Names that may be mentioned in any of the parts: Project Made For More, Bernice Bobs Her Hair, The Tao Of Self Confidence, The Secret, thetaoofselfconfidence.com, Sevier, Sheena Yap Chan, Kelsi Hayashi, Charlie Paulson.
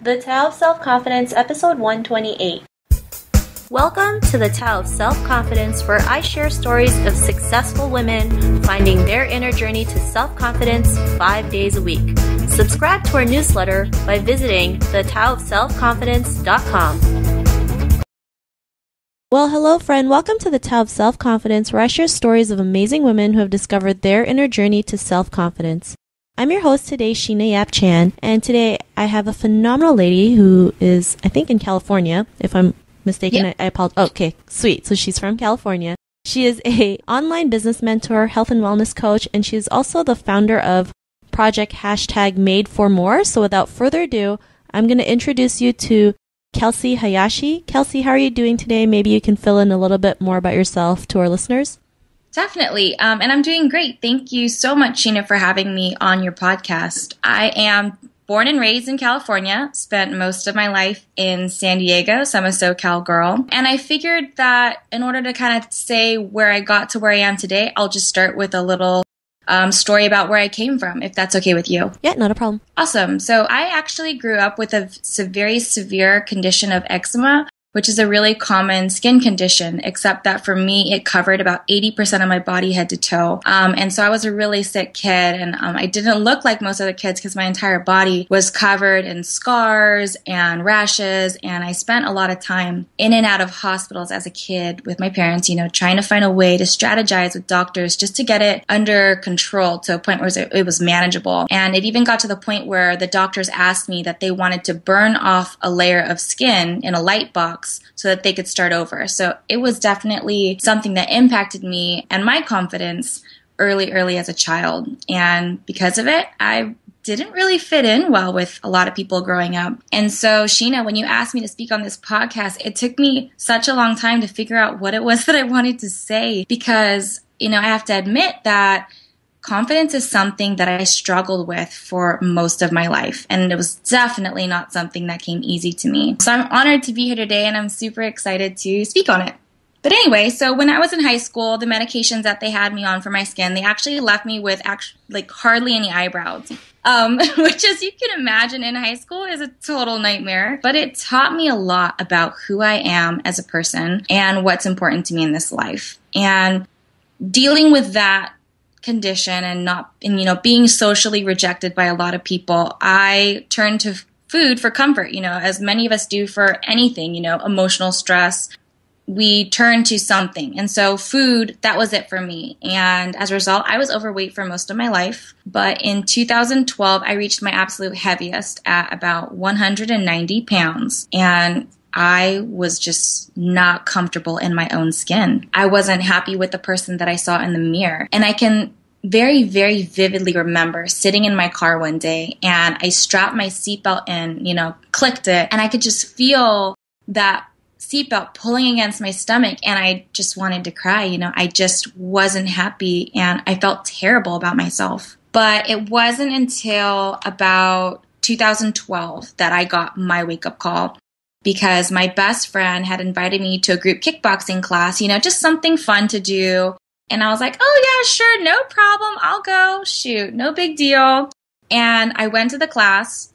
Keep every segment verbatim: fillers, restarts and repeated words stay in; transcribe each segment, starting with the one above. The Tao of Self Confidence, Episode one twenty-eight. Welcome to The Tao of Self Confidence, where I share stories of successful women finding their inner journey to self-confidence five days a week. Subscribe to our newsletter by visiting the tao of self confidence dot com. Well, hello, friend. Welcome to The Tao of Self Confidence, where I share stories of amazing women who have discovered their inner journey to self-confidence. I'm your host today, Sheena Yap Chan, and today I have a phenomenal lady who is, I think, in California. If I'm mistaken, yep. I, I apologize. Oh, okay, sweet. So she's from California. She is a online business mentor, health and wellness coach, and she's also the founder of Project Hashtag Made For More. So without further ado, I'm going to introduce you to Kelsi Hayashi. Kelsi, how are you doing today? Maybe you can fill in a little bit more about yourself to our listeners. Definitely. Um, and I'm doing great. Thank you so much, Sheena, for having me on your podcast. I am born and raised in California, spent most of my life in San Diego, so I'm a SoCal girl. And I figured that in order to kind of say where I got to where I am today, I'll just start with a little um, story about where I came from, if that's okay with you. Yeah, not a problem. Awesome. So I actually grew up with a very severe condition of eczema, which is a really common skin condition, except that for me, it covered about eighty percent of my body head to toe. Um, and so I was a really sick kid, and um, I didn't look like most other kids because my entire body was covered in scars and rashes. And I spent a lot of time in and out of hospitals as a kid with my parents, you know, trying to find a way to strategize with doctors just to get it under control to a point where it was manageable. And it even got to the point where the doctors asked me that they wanted to burn off a layer of skin in a light box so that they could start over. So it was definitely something that impacted me and my confidence early, early as a child. And because of it, I didn't really fit in well with a lot of people growing up. And so, Sheena, when you asked me to speak on this podcast, it took me such a long time to figure out what it was that I wanted to say, because, you know, I have to admit that confidence is something that I struggled with for most of my life, and it was definitely not something that came easy to me. So I'm honored to be here today, and I'm super excited to speak on it. But anyway, so when I was in high school, the medications that they had me on for my skin, they actually left me with actually, like hardly any eyebrows, um, which, as you can imagine, in high school is a total nightmare. But it taught me a lot about who I am as a person and what's important to me in this life. And dealing with that condition and not, and, you know, being socially rejected by a lot of people, I turned to food for comfort, you know, as many of us do for anything, you know, emotional stress. We turn to something. And so food, that was it for me. And as a result, I was overweight for most of my life. But in two thousand twelve, I reached my absolute heaviest at about one hundred ninety pounds. And I was just not comfortable in my own skin. I wasn't happy with the person that I saw in the mirror. And I can very, very vividly remember sitting in my car one day, and I strapped my seatbelt in, you know, clicked it, and I could just feel that seatbelt pulling against my stomach, and I just wanted to cry. You know, I just wasn't happy, and I felt terrible about myself. But it wasn't until about two thousand twelve that I got my wake-up call, because my best friend had invited me to a group kickboxing class, you know, just something fun to do. And I was like, oh, yeah, sure, no problem. I'll go. Shoot, no big deal. And I went to the class,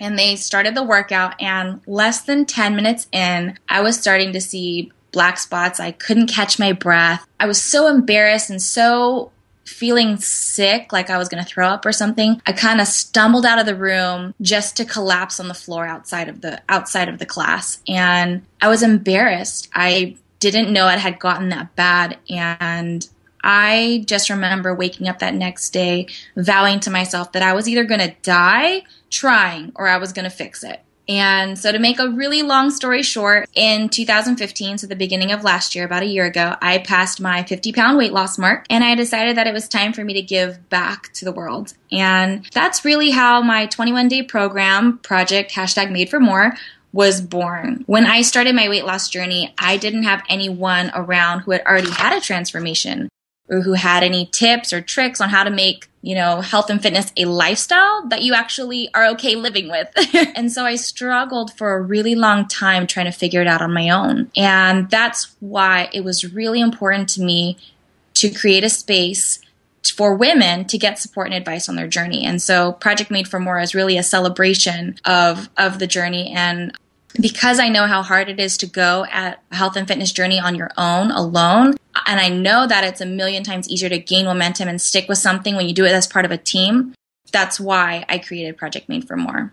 and they started the workout. And less than ten minutes in, I was starting to see black spots. I couldn't catch my breath. I was so embarrassed and so feeling sick, like I was going to throw up or something. I kind of stumbled out of the room just to collapse on the floor outside of the outside of the class. And I was embarrassed. I didn't know it had gotten that bad. And I just remember waking up that next day, vowing to myself that I was either going to die trying or I was going to fix it. And so to make a really long story short, in two thousand fifteen, so the beginning of last year, about a year ago, I passed my fifty pound weight loss mark, and I decided that it was time for me to give back to the world. And that's really how my twenty-one day program, Project Hashtag Made For More, was born. When I started my weight loss journey, I didn't have anyone around who had already had a transformation or who had any tips or tricks on how to make, you know, health and fitness a lifestyle that you actually are okay living with. And so I struggled for a really long time trying to figure it out on my own. And that's why it was really important to me to create a space for women to get support and advice on their journey. And so Project Made For More is really a celebration of, of the journey. And because I know how hard it is to go at a health and fitness journey on your own, alone, and I know that it's a million times easier to gain momentum and stick with something when you do it as part of a team, that's why I created Project Made For More.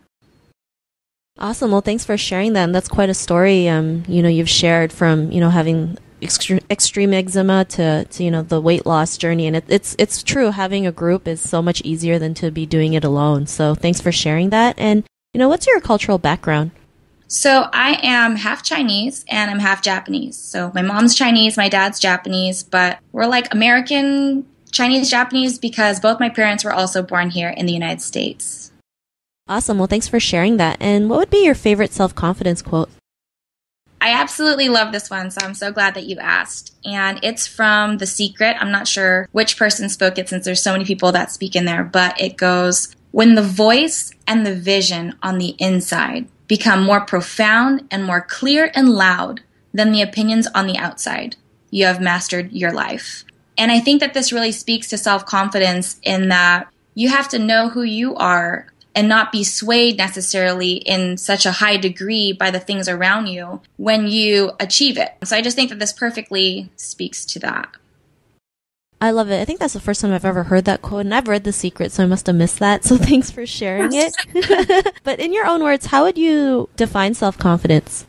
Awesome. Well, thanks for sharing that. And that's quite a story, um, you know, you've shared from, you know, having extre- extreme eczema to, to, you know, the weight loss journey. And it, it's it's true. Having a group is so much easier than to be doing it alone. So thanks for sharing that. And, you know, what's your cultural background? So I am half Chinese and I'm half Japanese. So my mom's Chinese, my dad's Japanese, but we're like American Chinese Japanese because both my parents were also born here in the United States. Awesome. Well, thanks for sharing that. And what would be your favorite self-confidence quote? I absolutely love this one, so I'm so glad that you asked. And it's from The Secret. I'm not sure which person spoke it since there's so many people that speak in there, but it goes, "When the voice and the vision on the inside become more profound and more clear and loud than the opinions on the outside, you have mastered your life." And I think that this really speaks to self-confidence in that you have to know who you are and not be swayed necessarily in such a high degree by the things around you when you achieve it. So I just think that this perfectly speaks to that. I love it. I think that's the first time I've ever heard that quote, and I've read The Secret, so I must have missed that. So thanks for sharing it. But in your own words, how would you define self-confidence?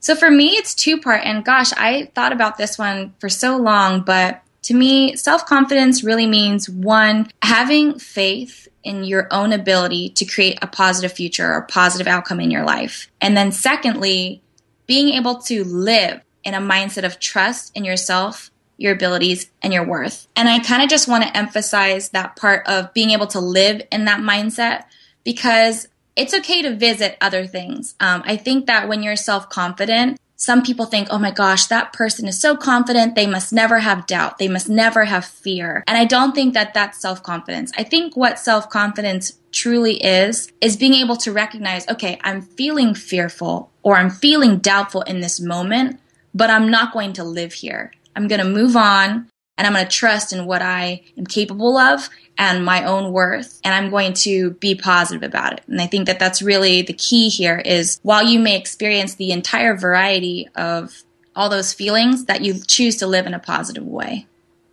So for me, it's two-part, and gosh, I thought about this one for so long, but to me, self-confidence really means, one, having faith in your own ability to create a positive future or positive outcome in your life. And then secondly, being able to live in a mindset of trust in yourself, your abilities, and your worth. And I kind of just want to emphasize that part of being able to live in that mindset, because it's okay to visit other things. Um, I think that when you're self-confident, some people think, oh my gosh, that person is so confident, they must never have doubt, they must never have fear. And I don't think that that's self-confidence. I think what self-confidence truly is, is being able to recognize, okay, I'm feeling fearful or I'm feeling doubtful in this moment, but I'm not going to live here. I'm going to move on and I'm going to trust in what I am capable of and my own worth, and I'm going to be positive about it. And I think that that's really the key here is while you may experience the entire variety of all those feelings, that you choose to live in a positive way,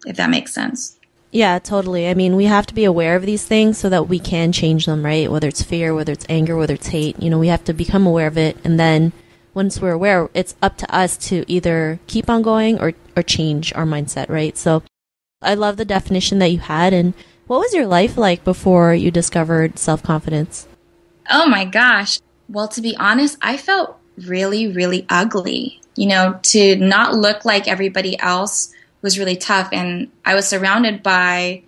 if that makes sense. Yeah, totally. I mean, we have to be aware of these things so that we can change them, right? Whether it's fear, whether it's anger, whether it's hate, you know, we have to become aware of it. And then once we're aware, it's up to us to either keep on going or, or change our mindset, right? So I love the definition that you had. And what was your life like before you discovered self-confidence? Oh my gosh. Well, to be honest, I felt really, really ugly. You know, to not look like everybody else was really tough. And I was surrounded by,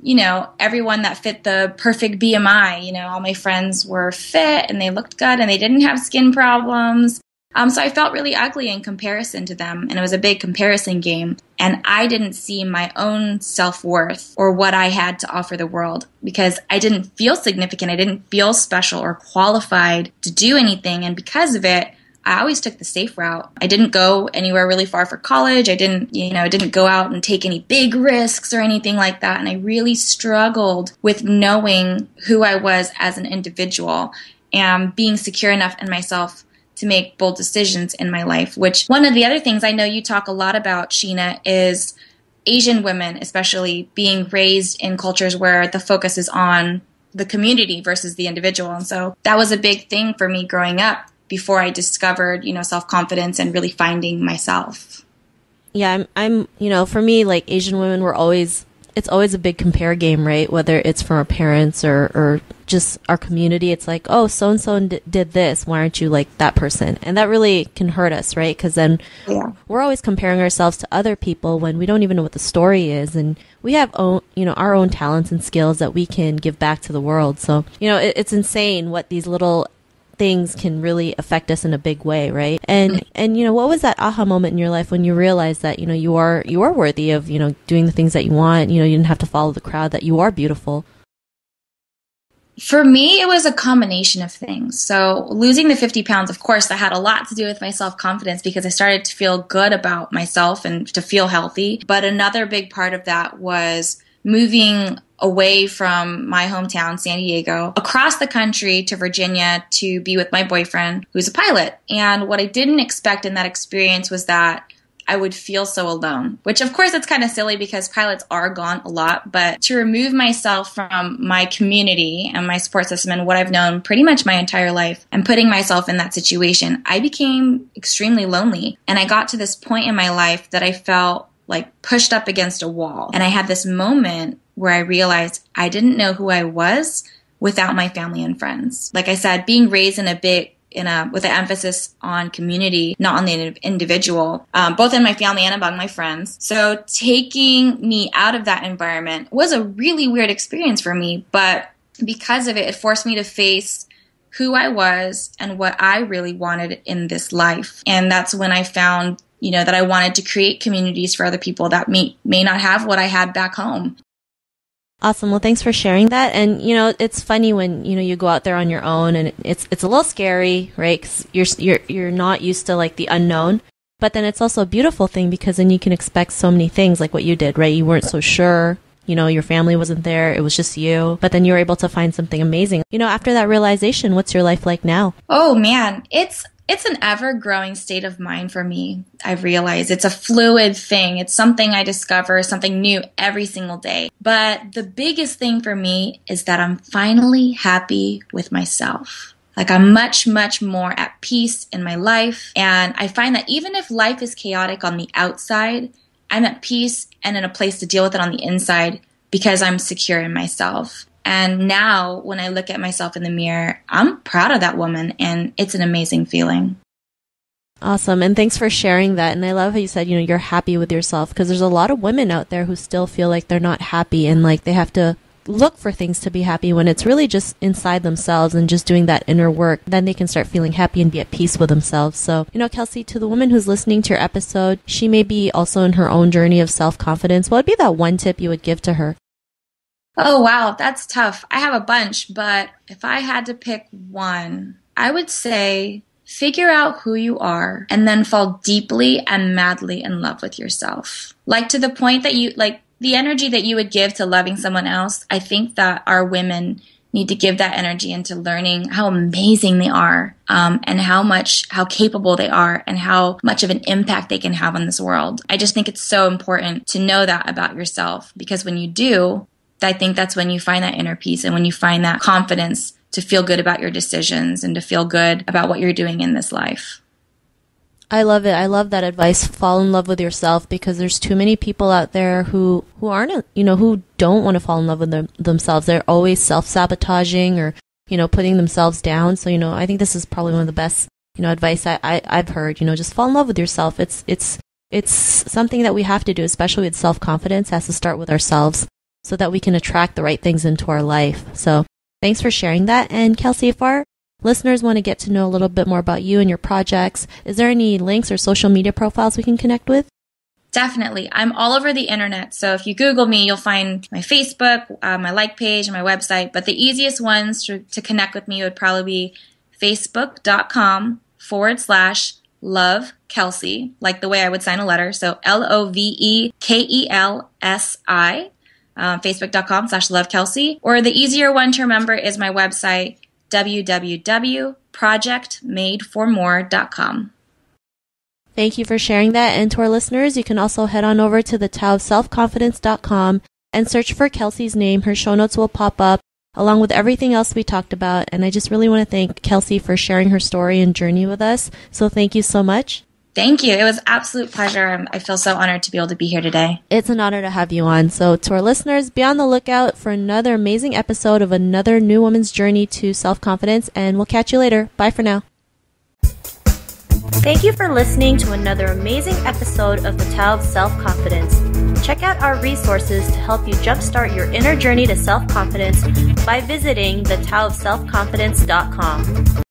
you know, everyone that fit the perfect B M I. You know, all my friends were fit and they looked good and they didn't have skin problems. Um, so I felt really ugly in comparison to them, and it was a big comparison game, and I didn't see my own self-worth or what I had to offer the world because I didn't feel significant. I didn't feel special or qualified to do anything, and because of it, I always took the safe route. I didn't go anywhere really far for college. I didn't, you know, I didn't go out and take any big risks or anything like that, and I really struggled with knowing who I was as an individual and being secure enough in myself to make bold decisions in my life, which one of the other things I know you talk a lot about, Sheena, is Asian women, especially being raised in cultures where the focus is on the community versus the individual. And so that was a big thing for me growing up before I discovered, you know, self-confidence and really finding myself. Yeah, I'm, I'm, you know, for me, like Asian women were always, it's always a big compare game, right? Whether it's from our parents or, or just our community, it's like, oh, so-and-so d- did this. Why aren't you like that person? And that really can hurt us, right? Because then yeah. we're always comparing ourselves to other people when we don't even know what the story is. And we have own, you know, our own talents and skills that we can give back to the world. So, you know, it, it's insane what these little things can really affect us in a big way, right? And and you know, what was that aha moment in your life when you realized that, you know, you are you are worthy of, you know, doing the things that you want, you know, you didn't have to follow the crowd, that you are beautiful? For me, it was a combination of things. So losing the fifty pounds, of course, that had a lot to do with my self-confidence because I started to feel good about myself and to feel healthy. But another big part of that was moving away from my hometown, San Diego, across the country to Virginia to be with my boyfriend, who's a pilot. And what I didn't expect in that experience was that I would feel so alone, which of course it's kind of silly because pilots are gone a lot, but to remove myself from my community and my support system and what I've known pretty much my entire life and putting myself in that situation, I became extremely lonely. And I got to this point in my life that I felt like pushed up against a wall. And I had this moment where I realized I didn't know who I was without my family and friends. Like I said, being raised in a big In a, with an emphasis on community, not on the individual, um, both in my family and among my friends. So taking me out of that environment was a really weird experience for me, but because of it, it forced me to face who I was and what I really wanted in this life. And that's when I found, you know, that I wanted to create communities for other people that may, may not have what I had back home. Awesome. Well, thanks for sharing that. And, you know, it's funny when, you know, you go out there on your own and it's it's a little scary, right? 'Cause you're, you're, you're not used to, like, the unknown. But then it's also a beautiful thing because then you can expect so many things like what you did, right? You weren't so sure. You know, your family wasn't there. It was just you. But then you were able to find something amazing. You know, after that realization, what's your life like now? Oh, man. It's It's an ever-growing state of mind for me, I've realized. It's a fluid thing. It's something I discover, something new every single day. But the biggest thing for me is that I'm finally happy with myself. Like I'm much, much more at peace in my life. And I find that even if life is chaotic on the outside, I'm at peace and in a place to deal with it on the inside because I'm secure in myself. And now when I look at myself in the mirror, I'm proud of that woman. And it's an amazing feeling. Awesome. And thanks for sharing that. And I love how you said, you know, you're happy with yourself because there's a lot of women out there who still feel like they're not happy and like they have to look for things to be happy when it's really just inside themselves and just doing that inner work. Then they can start feeling happy and be at peace with themselves. So, you know, Kelsi, to the woman who's listening to your episode, she may be also in her own journey of self-confidence. What would be that one tip you would give to her? Oh, wow. That's tough. I have a bunch, but if I had to pick one, I would say figure out who you are and then fall deeply and madly in love with yourself. Like to the point that you, like the energy that you would give to loving someone else, I think that our women need to give that energy into learning how amazing they are um, and how much, how capable they are and how much of an impact they can have on this world. I just think it's so important to know that about yourself because when you do, I think that's when you find that inner peace and when you find that confidence to feel good about your decisions and to feel good about what you're doing in this life. I love it. I love that advice. Fall in love with yourself because there's too many people out there who, who aren't, you know, who don't want to fall in love with them, themselves. They're always self-sabotaging or, you know, putting themselves down. So, you know, I think this is probably one of the best, you know, advice I, I, I've heard, you know, just fall in love with yourself. It's, it's, it's something that we have to do, especially with self-confidence, has to start with ourselves, so that we can attract the right things into our life. So thanks for sharing that. And Kelsi, if our listeners want to get to know a little bit more about you and your projects, is there any links or social media profiles we can connect with? Definitely. I'm all over the internet. So if you Google me, you'll find my Facebook, uh, my like page, and my website. But the easiest ones to, to connect with me would probably be facebook.com forward slash love Kelsi, like the way I would sign a letter. So L O V E K E L S I. Um, facebook.com slash love Kelsi, or the easier one to remember is my website, w w w dot project made for more dot com. Thank you for sharing that. And to our listeners, you can also head on over to the tao of self confidence dot com and search for Kelsi's name. Her show notes will pop up along with everything else we talked about. And I just really want to thank Kelsi for sharing her story and journey with us. So thank you so much. Thank you. It was an absolute pleasure. I feel so honored to be able to be here today. It's an honor to have you on. So to our listeners, be on the lookout for another amazing episode of another new woman's journey to self-confidence, and we'll catch you later. Bye for now. Thank you for listening to another amazing episode of The Tao of Self-Confidence. Check out our resources to help you jumpstart your inner journey to self-confidence by visiting the tao of self confidence dot com.